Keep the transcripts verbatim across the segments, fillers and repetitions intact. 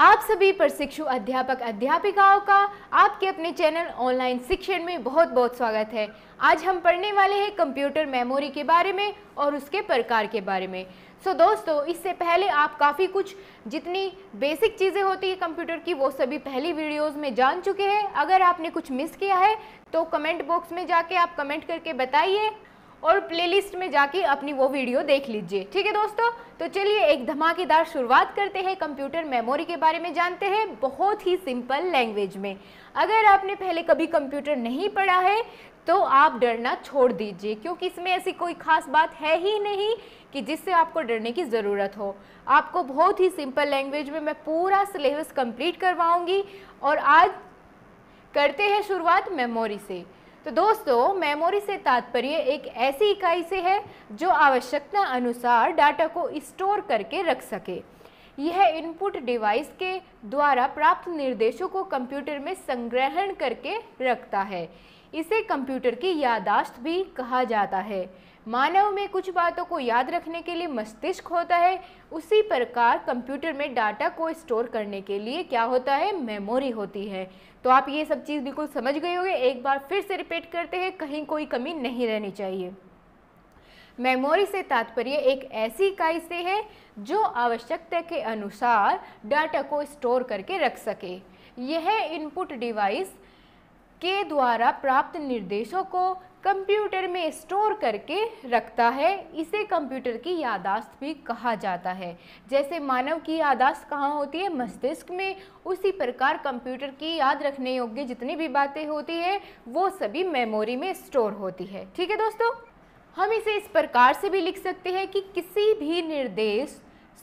आप सभी प्रशिक्षु अध्यापक अध्यापिकाओं का आपके अपने चैनल ऑनलाइन शिक्षण में बहुत बहुत स्वागत है। आज हम पढ़ने वाले हैं कंप्यूटर मेमोरी के बारे में और उसके प्रकार के बारे में। सो so, दोस्तों, इससे पहले आप काफ़ी कुछ जितनी बेसिक चीज़ें होती है कंप्यूटर की वो सभी पहली वीडियोस में जान चुके हैं। अगर आपने कुछ मिस किया है तो कमेंट बॉक्स में जाके आप कमेंट करके बताइए और प्लेलिस्ट में जाके अपनी वो वीडियो देख लीजिए। ठीक है दोस्तों, तो चलिए एक धमाकेदार शुरुआत करते हैं। कंप्यूटर मेमोरी के बारे में जानते हैं बहुत ही सिंपल लैंग्वेज में। अगर आपने पहले कभी कंप्यूटर नहीं पढ़ा है तो आप डरना छोड़ दीजिए, क्योंकि इसमें ऐसी कोई ख़ास बात है ही नहीं कि जिससे आपको डरने की ज़रूरत हो। आपको बहुत ही सिंपल लैंग्वेज में मैं पूरा सिलेबस कंप्लीट करवाऊँगी। और आज करते हैं शुरुआत मेमोरी से। तो दोस्तों, मेमोरी से तात्पर्य एक ऐसी इकाई से है जो आवश्यकता अनुसार डाटा को स्टोर करके रख सके। यह इनपुट डिवाइस के द्वारा प्राप्त निर्देशों को कंप्यूटर में संग्रहण करके रखता है। इसे कंप्यूटर की याददाश्त भी कहा जाता है। मानव में कुछ बातों को याद रखने के लिए मस्तिष्क होता है, उसी प्रकार कंप्यूटर में डाटा को स्टोर करने के लिए क्या होता है, मेमोरी होती है। तो आप ये सब चीज़ बिल्कुल समझ गए होंगे। एक बार फिर से रिपीट करते हैं, कहीं कोई कमी नहीं रहनी चाहिए। मेमोरी से तात्पर्य एक ऐसी इकाई से है जो आवश्यकता के अनुसार डाटा को स्टोर करके रख सके। यह इनपुट डिवाइस के द्वारा प्राप्त निर्देशों को कंप्यूटर में स्टोर करके रखता है। इसे कंप्यूटर की याददाश्त भी कहा जाता है। जैसे मानव की याददाश्त कहाँ होती है, मस्तिष्क में, उसी प्रकार कंप्यूटर की याद रखने योग्य जितनी भी बातें होती है वो सभी मेमोरी में स्टोर होती है। ठीक है दोस्तों, हम इसे इस प्रकार से भी लिख सकते हैं कि किसी भी निर्देश,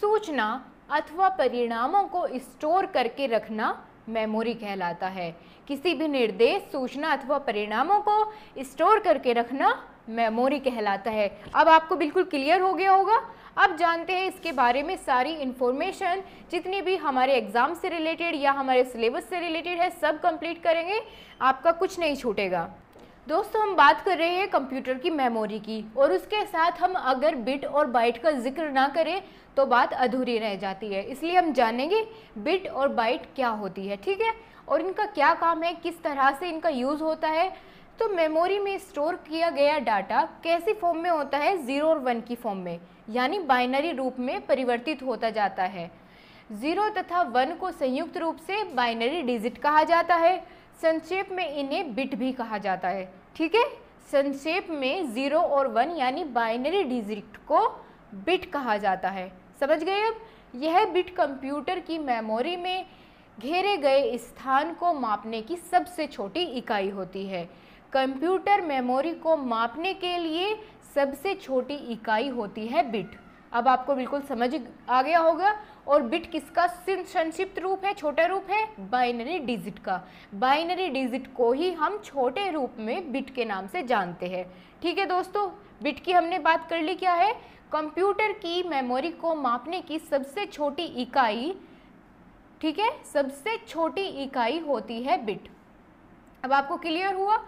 सूचना अथवा परिणामों को स्टोर करके रखना मेमोरी कहलाता है। किसी भी निर्देश, सूचना अथवा परिणामों को स्टोर करके रखना मेमोरी कहलाता है। अब आपको बिल्कुल क्लियर हो गया होगा। अब जानते हैं इसके बारे में सारी इन्फॉर्मेशन, जितनी भी हमारे एग्ज़ाम से रिलेटेड या हमारे सिलेबस से रिलेटेड है सब कंप्लीट करेंगे, आपका कुछ नहीं छूटेगा। दोस्तों, हम बात कर रहे हैं कंप्यूटर की मेमोरी की, और उसके साथ हम अगर बिट और बाइट का जिक्र ना करें तो बात अधूरी रह जाती है। इसलिए हम जानेंगे बिट और बाइट क्या होती है, ठीक है, और इनका क्या काम है, किस तरह से इनका यूज़ होता है। तो मेमोरी में स्टोर किया गया डाटा कैसी फॉर्म में होता है, ज़ीरो और वन की फॉर्म में, यानी बाइनरी रूप में परिवर्तित होता जाता है। ज़ीरो तथा वन को संयुक्त रूप से बाइनरी डिजिट कहा जाता है। संक्षेप में इन्हें बिट भी कहा जाता है। ठीक है, संक्षेप में ज़ीरो और वन यानी बाइनरी डिजिट को बिट कहा जाता है। समझ गए अब। यह बिट कंप्यूटर की मेमोरी में घेरे गए स्थान को मापने की सबसे छोटी इकाई होती है। कंप्यूटर मेमोरी को मापने के लिए सबसे छोटी इकाई होती है बिट। अब आपको बिल्कुल समझ आ गया होगा। और बिट किसका संक्षिप्त रूप है, छोटा रूप है, बाइनरी डिजिट का। बाइनरी डिजिट को ही हम छोटे रूप में बिट के नाम से जानते हैं। ठीक है दोस्तों, बिट की हमने बात कर ली। क्या है, कंप्यूटर की मेमोरी को मापने की सबसे छोटी इकाई, ठीक है, सबसे छोटी इकाई होती है बिट। अब आपको क्लियर हुआ।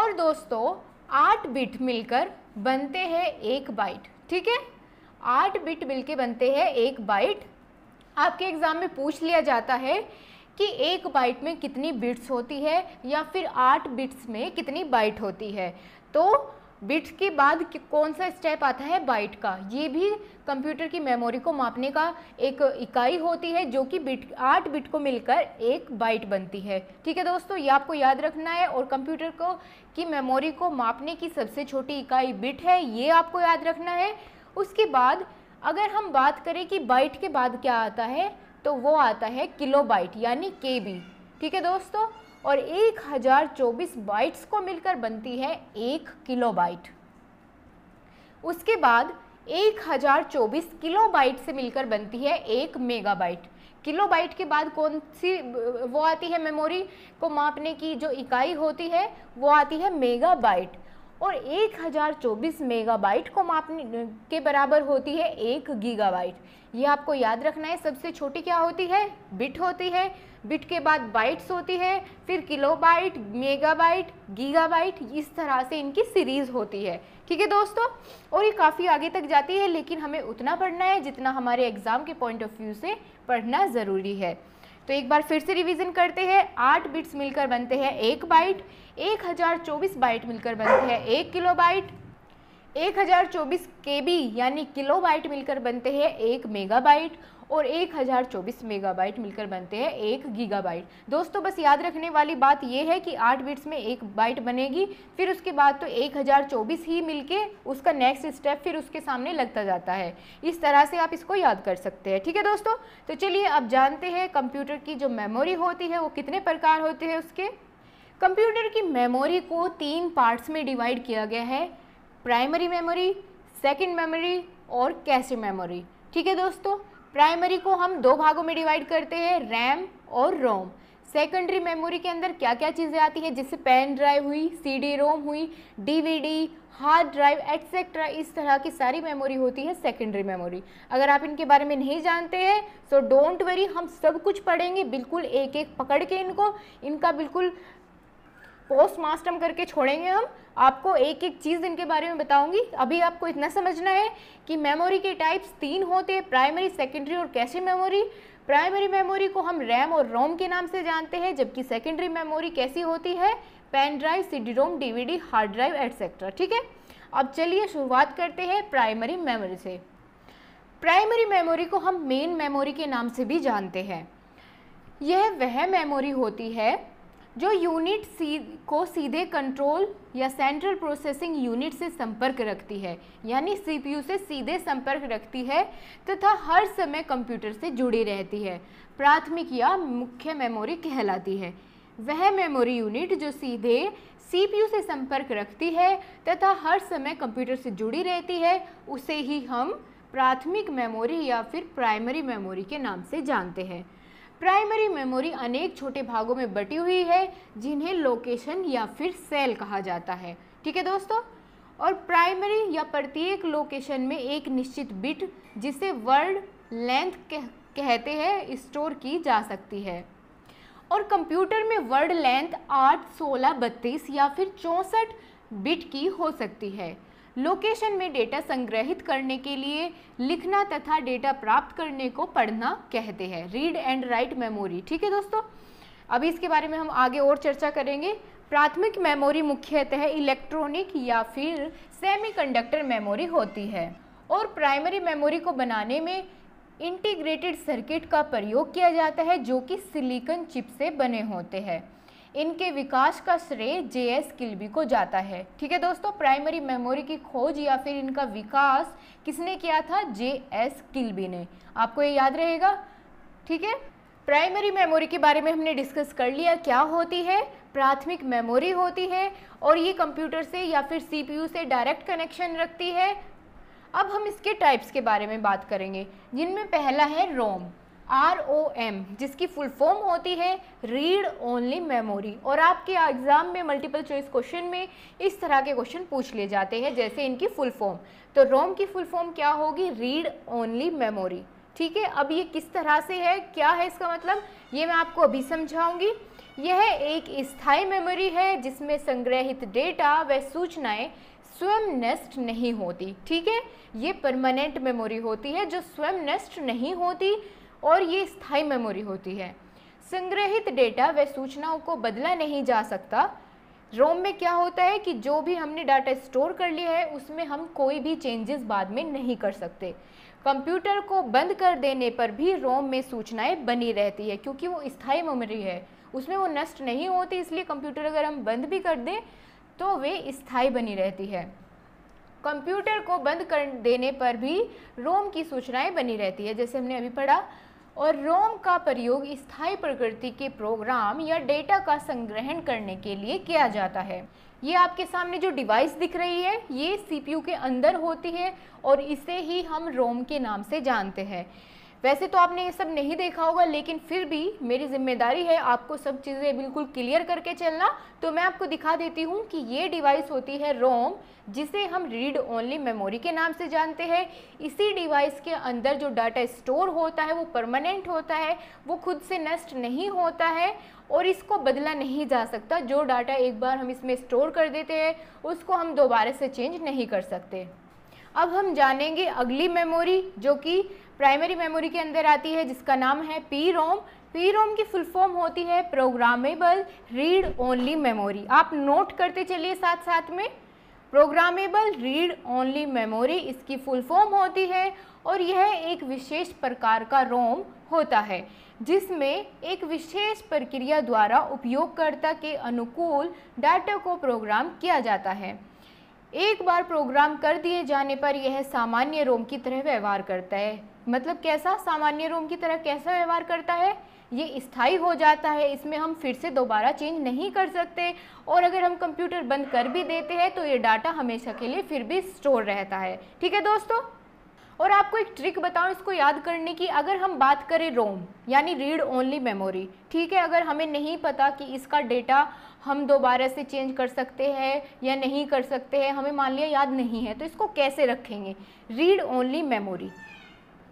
और दोस्तों, आठ बिट मिलकर बनते हैं एक बाइट। ठीक है, आठ बिट मिलके बनते हैं एक बाइट। आपके एग्ज़ाम में पूछ लिया जाता है कि एक बाइट में कितनी बिट्स होती है या फिर आठ बिट्स में कितनी बाइट होती है। तो बिट्स के बाद कौन सा स्टेप आता है, बाइट का। ये भी कंप्यूटर की मेमोरी को मापने का एक इकाई होती है, जो कि बिट, आठ बिट को मिलकर एक बाइट बनती है। ठीक है दोस्तों, ये आपको याद रखना है। और कंप्यूटर को की मेमोरी को मापने की सबसे छोटी इकाई बिट है, ये आपको याद रखना है। उसके बाद अगर हम बात करें कि बाइट के बाद क्या आता है, तो वो आता है किलोबाइट यानी केबी। ठीक है दोस्तों, और एक हज़ार चौबीस बाइट्स को मिलकर बनती है एक किलोबाइट। उसके बाद एक हज़ार चौबीस किलोबाइट से मिलकर बनती है एक मेगाबाइट। किलोबाइट के बाद कौन सी वो आती है मेमोरी को मापने की जो इकाई होती है, वो आती है मेगाबाइट। और एक हज़ार चौबीस मेगाबाइट को मापने के बराबर होती है एक गीगाबाइट। ये आपको याद रखना है। सबसे छोटी क्या होती है? बिट होती है। बिट के बाद बाइट्स होती है, फिर किलोबाइट, मेगाबाइट, गीगाबाइट, इस तरह से इनकी सीरीज़ होती है। ठीक है दोस्तों, और ये काफ़ी आगे तक जाती है, लेकिन हमें उतना पढ़ना है जितना हमारे एग्ज़ाम के पॉइंट ऑफ व्यू से पढ़ना ज़रूरी है। तो एक बार फिर से रिवीजन करते हैं। आठ बिट्स मिलकर बनते हैं एक बाइट, एक हज़ार चौबीस बाइट मिलकर बनते हैं एक किलो बाइट, एक हज़ार चौबीस के बी यानी किलो बाइट मिलकर बनते हैं एक मेगा बाइट, और एक हज़ार चौबीस मेगा बाइट मिलकर बनते हैं एक गीगा बाइट। दोस्तों बस याद रखने वाली बात यह है कि आठ बिट्स में एक बाइट बनेगी, फिर उसके बाद तो एक हज़ार चौबीस ही मिलके उसका नेक्स्ट स्टेप फिर उसके सामने लगता जाता है। इस तरह से आप इसको याद कर सकते हैं। ठीक है दोस्तों, तो चलिए अब जानते हैं कंप्यूटर की जो मेमोरी होती है वो कितने प्रकार होते हैं उसके। कंप्यूटर की मेमोरी को तीन पार्ट्स में डिवाइड किया गया है, प्राइमरी मेमोरी, सेकेंड मेमोरी और कैश मेमोरी। ठीक है दोस्तों, प्राइमरी को हम दो भागों में डिवाइड करते हैं, रैम और रोम। सेकेंडरी मेमोरी के अंदर क्या क्या चीज़ें आती हैं, जैसे पेन ड्राइव हुई, सीडी रोम हुई, डीवीडी, हार्ड ड्राइव एट्सेट्रा, इस तरह की सारी मेमोरी होती है सेकेंडरी मेमोरी। अगर आप इनके बारे में नहीं जानते हैं तो डोंट वरी, हम सब कुछ पढ़ेंगे, बिल्कुल एक एक पकड़ के इनको इनका बिल्कुल पोस्टमास्टम करके छोड़ेंगे हम। आपको एक एक चीज़ इनके बारे में बताऊंगी। अभी आपको इतना समझना है कि मेमोरी के टाइप्स तीन होते हैं, प्राइमरी, सेकेंडरी और कैशे मेमोरी। प्राइमरी मेमोरी को हम रैम और रोम के नाम से जानते हैं, जबकि सेकेंडरी मेमोरी कैसी होती है? Pen drive, CD ROM, DVD, hard drive etcetera. ठीक है, अब चलिए शुरुआत करते हैं प्राइमरी मेमोरी से। प्राइमरी मेमोरी को हम मेन मेमोरी के नाम से भी जानते हैं। यह वह मेमोरी होती है जो यूनिट सी को सीधे कंट्रोल या सेंट्रल प्रोसेसिंग यूनिट से संपर्क रखती है, यानी सीपीयू से सीधे संपर्क रखती है तथा हर समय कंप्यूटर से जुड़ी रहती है। प्राथमिक या मुख्य मेमोरी कहलाती है वह मेमोरी यूनिट जो सीधे सीपीयू से संपर्क रखती है तथा हर समय कंप्यूटर से जुड़ी रहती है, उसे ही हम प्राथमिक मेमोरी या फिर प्राइमरी मेमोरी के नाम से जानते हैं। प्राइमरी मेमोरी अनेक छोटे भागों में बटी हुई है, जिन्हें लोकेशन या फिर सेल कहा जाता है। ठीक है दोस्तों, और प्राइमरी या प्रत्येक लोकेशन में एक निश्चित बिट, जिसे वर्ड लेंथ कह, कहते हैं, स्टोर की जा सकती है। और कंप्यूटर में वर्ड लेंथ आठ, सोलह, बत्तीस या फिर चौंसठ बिट की हो सकती है। लोकेशन में डेटा संग्रहित करने के लिए लिखना तथा डेटा प्राप्त करने को पढ़ना कहते हैं, रीड एंड राइट मेमोरी। ठीक है दोस्तों, अभी इसके बारे में हम आगे और चर्चा करेंगे। प्राथमिक मेमोरी मुख्यतः इलेक्ट्रॉनिक या फिर सेमीकंडक्टर मेमोरी होती है, और प्राइमरी मेमोरी को बनाने में इंटीग्रेटेड सर्किट का प्रयोग किया जाता है, जो कि सिलिकॉन चिप से बने होते हैं। इनके विकास का श्रेय जे एस किल्बी को जाता है। ठीक है दोस्तों, प्राइमरी मेमोरी की खोज या फिर इनका विकास किसने किया था? जे एस किल्बी ने। आपको ये याद रहेगा। ठीक है, प्राइमरी मेमोरी के बारे में हमने डिस्कस कर लिया, क्या होती है, प्राथमिक मेमोरी होती है, और ये कंप्यूटर से या फिर सीपीयू से डायरेक्ट कनेक्शन रखती है। अब हम इसके टाइप्स के बारे में बात करेंगे, जिनमें पहला है रोम, आर ओ एम, जिसकी फुल फॉर्म होती है रीड ओनली मेमोरी। और आपके एग्ज़ाम में मल्टीपल चॉइस क्वेश्चन में इस तरह के क्वेश्चन पूछ लिए जाते हैं, जैसे इनकी फुल फॉर्म। तो रोम की फुल फॉर्म क्या होगी? Read only memory. ठीक है, अब ये किस तरह से है, क्या है इसका मतलब, ये मैं आपको अभी समझाऊंगी। यह एक स्थायी मेमोरी है जिसमें संग्रहित डेटा व सूचनाएँ स्वयं नष्ट नहीं होती। ठीक है, ये परमानेंट मेमोरी होती है जो स्वयं नष्ट नहीं होती, और ये स्थायी मेमोरी होती है। संग्रहित डेटा व सूचनाओं को बदला नहीं जा सकता। रोम में क्या होता है कि जो भी हमने डाटा स्टोर कर लिया है उसमें हम कोई भी चेंजेस बाद में नहीं कर सकते। कंप्यूटर को बंद कर देने पर भी रोम में सूचनाएं बनी रहती है, क्योंकि वो स्थायी मेमोरी है, उसमें वो नष्ट नहीं होती। इसलिए कंप्यूटर अगर हम बंद भी कर दें तो वे स्थायी बनी रहती है। कंप्यूटर को बंद कर देने पर भी रोम की सूचनाएँ बनी रहती है, जैसे हमने अभी पढ़ा। और रोम का प्रयोग स्थायी प्रकृति के प्रोग्राम या डेटा का संग्रहण करने के लिए किया जाता है। ये आपके सामने जो डिवाइस दिख रही है ये सीपीयू के अंदर होती है, और इसे ही हम रोम के नाम से जानते हैं। वैसे तो आपने ये सब नहीं देखा होगा, लेकिन फिर भी मेरी जिम्मेदारी है आपको सब चीज़ें बिल्कुल क्लियर करके चलना। तो मैं आपको दिखा देती हूँ कि ये डिवाइस होती है रोम, जिसे हम रीड ओनली मेमोरी के नाम से जानते हैं। इसी डिवाइस के अंदर जो डाटा स्टोर होता है वो परमानेंट होता है, वो खुद से नष्ट नहीं होता है और इसको बदला नहीं जा सकता। जो डाटा एक बार हम इसमें स्टोर कर देते हैं उसको हम दोबारा से चेंज नहीं कर सकते। अब हम जानेंगे अगली मेमोरी जो कि प्राइमरी मेमोरी के अंदर आती है, जिसका नाम है पी रोम। पी रोम की फुल फॉर्म होती है प्रोग्रामेबल रीड ओनली मेमोरी। आप नोट करते चलिए साथ साथ में, प्रोग्रामेबल रीड ओनली मेमोरी इसकी फुल फॉर्म होती है और यह एक विशेष प्रकार का रोम होता है जिसमें एक विशेष प्रक्रिया द्वारा उपयोगकर्ता के अनुकूल डाटा को प्रोग्राम किया जाता है। एक बार प्रोग्राम कर दिए जाने पर यह सामान्य रोम की तरह व्यवहार करता है। मतलब कैसा? सामान्य रोम की तरह कैसा व्यवहार करता है? ये स्थायी हो जाता है, इसमें हम फिर से दोबारा चेंज नहीं कर सकते और अगर हम कंप्यूटर बंद कर भी देते हैं तो ये डाटा हमेशा के लिए फिर भी स्टोर रहता है। ठीक है दोस्तों, और आपको एक ट्रिक बताऊं इसको याद करने की। अगर हम बात करें रोम यानी रीड ओनली मेमोरी, ठीक है, अगर हमें नहीं पता कि इसका डेटा हम दोबारा से चेंज कर सकते हैं या नहीं कर सकते हैं, हमें मान लिया याद नहीं है, तो इसको कैसे रखेंगे? रीड ओनली मेमोरी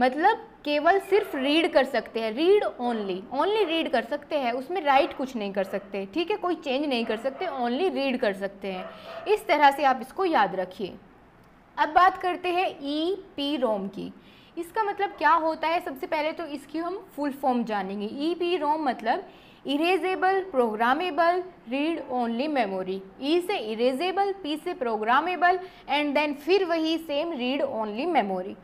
मतलब केवल सिर्फ रीड कर सकते हैं, रीड ओनली, ओनली रीड कर सकते हैं, उसमें राइट कुछ नहीं कर सकते, ठीक है, कोई चेंज नहीं कर सकते, ओनली रीड कर सकते हैं। इस तरह से आप इसको याद रखिए। अब बात करते हैं ई पी रोम की। इसका मतलब क्या होता है? सबसे पहले तो इसकी हम फुल फॉर्म जानेंगे। ई पी रोम मतलब erasable programmable read only memory. E से इरेजेबल, पी से प्रोग्रामेबल एंड देन फिर वही सेम रीड ओनली मेमोरी।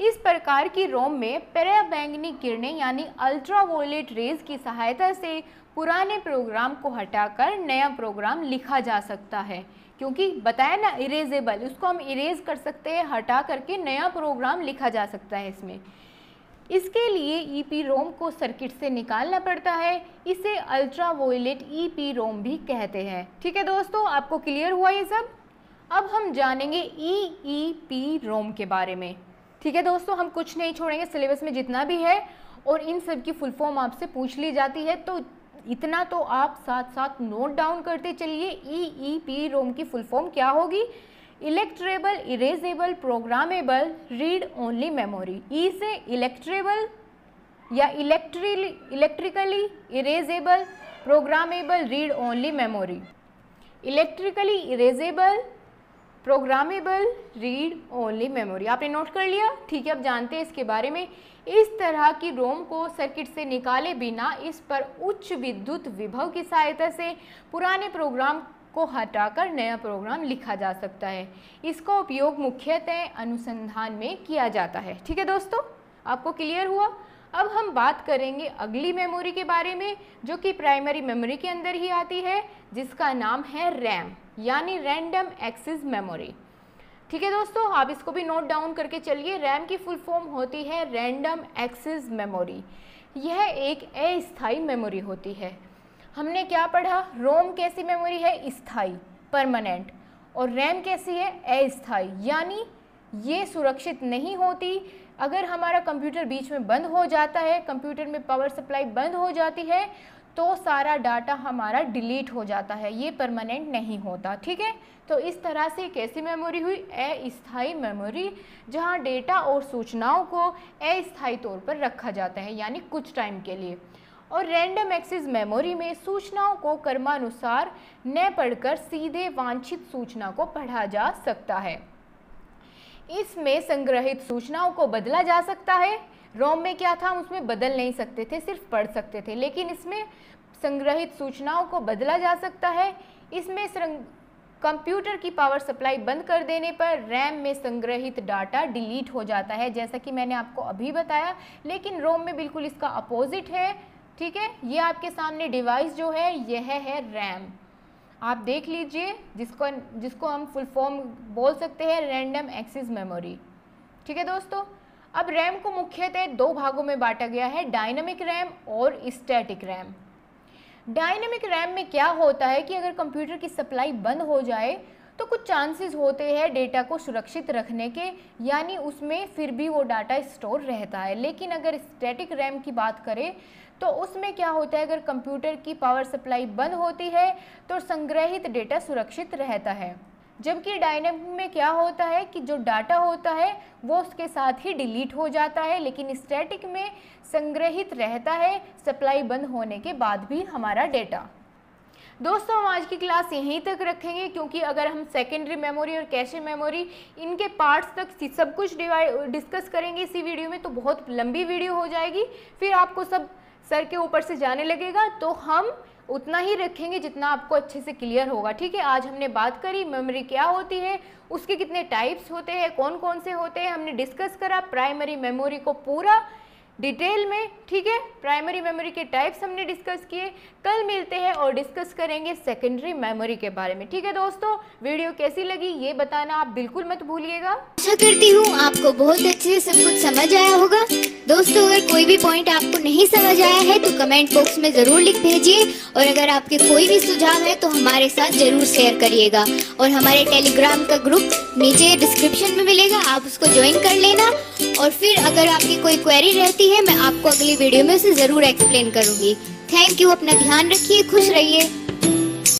इस प्रकार की रोम में पराबैंगनी किरणें यानी अल्ट्रावायलेट रेज की सहायता से पुराने प्रोग्राम को हटाकर नया प्रोग्राम लिखा जा सकता है, क्योंकि बताया ना इरेजेबल, उसको हम इरेज कर सकते हैं, हटा करके नया प्रोग्राम लिखा जा सकता है। इसमें इसके लिए ईपी रोम को सर्किट से निकालना पड़ता है, इसे अल्ट्रावायलेट ईपी रोम भी कहते हैं। ठीक है दोस्तों, आपको क्लियर हुआ ये सब? अब हम जानेंगे ईईपी रोम के बारे में। ठीक है दोस्तों, हम कुछ नहीं छोड़ेंगे सिलेबस में जितना भी है, और इन सब की फुल फॉर्म आपसे पूछ ली जाती है, तो इतना तो आप साथ साथ नोट डाउन करते चलिए। ईईपी रोम की फुल फॉर्म क्या होगी? Electrable erasable programmable read only memory. E से इलेक्ट्रेबल या electrily electrically erasable programmable read only memory, electrically erasable programmable read only memory. आपने नोट कर लिया? ठीक है, अब जानते हैं इसके बारे में। इस तरह की रोम को सर्किट से निकाले बिना इस पर उच्च विद्युत विभव की सहायता से पुराने प्रोग्राम को हटाकर नया प्रोग्राम लिखा जा सकता है। इसका उपयोग मुख्यतः अनुसंधान में किया जाता है। ठीक है दोस्तों, आपको क्लियर हुआ? अब हम बात करेंगे अगली मेमोरी के बारे में जो कि प्राइमरी मेमोरी के अंदर ही आती है, जिसका नाम है रैम यानी रैंडम एक्सेस मेमोरी। ठीक है दोस्तों, आप इसको भी नोट डाउन करके चलिए। रैम की फुल फॉर्म होती है रैंडम एक्सेस मेमोरी। यह एक अस्थायी मेमोरी होती है। हमने क्या पढ़ा? रोम कैसी मेमोरी है? स्थायी, परमानेंट, और रैम कैसी है? अस्थायी, यानी ये सुरक्षित नहीं होती। अगर हमारा कंप्यूटर बीच में बंद हो जाता है, कंप्यूटर में पावर सप्लाई बंद हो जाती है, तो सारा डाटा हमारा डिलीट हो जाता है, ये परमानेंट नहीं होता। ठीक है, तो इस तरह से कैसी मेमोरी हुई? अस्थायी मेमोरी, जहाँ डेटा और सूचनाओं को अस्थायी तौर पर रखा जाता है, यानी कुछ टाइम के लिए। और रैंडम एक्सेस मेमोरी में सूचनाओं को क्रमानुसार न पढ़कर सीधे वांछित सूचना को पढ़ा जा सकता है। इसमें संग्रहित सूचनाओं को बदला जा सकता है। रोम में क्या था? हम उसमें बदल नहीं सकते थे, सिर्फ पढ़ सकते थे, लेकिन इसमें संग्रहित सूचनाओं को बदला जा सकता है। इसमें कंप्यूटर की पावर सप्लाई बंद कर देने पर रैम में संग्रहित डाटा डिलीट हो जाता है, जैसा कि मैंने आपको अभी बताया, लेकिन रोम में बिल्कुल इसका अपोजिट है। ठीक है, ये आपके सामने डिवाइस जो है यह है रैम। आप देख लीजिए, जिसको जिसको हम फुल फॉर्म बोल सकते हैं रैंडम एक्सेस मेमोरी। ठीक है दोस्तों, अब रैम को मुख्यतः दो भागों में बांटा गया है, डायनामिक रैम और स्टैटिक रैम। डायनामिक रैम में क्या होता है कि अगर कंप्यूटर की सप्लाई बंद हो जाए तो कुछ चांसेस होते हैं डेटा को सुरक्षित रखने के, यानी उसमें फिर भी वो डाटा स्टोर रहता है। लेकिन अगर स्टैटिक रैम की बात करें तो उसमें क्या होता है, अगर कंप्यूटर की पावर सप्लाई बंद होती है तो संग्रहित डेटा सुरक्षित रहता है, जबकि डायनामिक में क्या होता है कि जो डाटा होता है वो उसके साथ ही डिलीट हो जाता है, लेकिन स्टैटिक में संग्रहित रहता है सप्लाई बंद होने के बाद भी हमारा डेटा। दोस्तों हम आज की क्लास यहीं तक रखेंगे, क्योंकि अगर हम सेकेंडरी मेमोरी और कैशे मेमोरी इनके पार्ट्स तक सब कुछ डिस्कस करेंगे इसी वीडियो में तो बहुत लंबी वीडियो हो जाएगी, फिर आपको सब सर के ऊपर से जाने लगेगा। तो हम उतना ही रखेंगे जितना आपको अच्छे से क्लियर होगा, ठीक है। आज हमने बात करी मेमोरी क्या होती है, उसके कितने टाइप्स होते हैं, कौन कौन से होते हैं, हमने डिस्कस करा प्राइमरी मेमोरी को पूरा डिटेल में, ठीक है। प्राइमरी मेमोरी के टाइप्स हमने डिस्कस किए। कल मिलते हैं और डिस्कस करेंगे सेकेंडरी मेमोरी के बारे में, ठीक है दोस्तों। वीडियो कैसी लगी ये बताना आप बिल्कुल मत भूलिएगा। आशा करती हूँ आपको बहुत अच्छे से सब कुछ समझ आया होगा। दोस्तों अगर कोई भी पॉइंट आपको नहीं समझ आया है तो कमेंट बॉक्स में जरूर लिख भेजिए, और अगर आपके कोई भी सुझाव है तो हमारे साथ जरूर शेयर करिएगा। और हमारे टेलीग्राम का ग्रुप नीचे डिस्क्रिप्शन में मिलेगा, आप उसको ज्वाइन कर लेना। और फिर अगर आपकी कोई क्वेरी रहती है मैं आपको अगली वीडियो में उसे जरूर एक्सप्लेन करूंगी। थैंक यू, अपना ध्यान रखिए, खुश रहिए।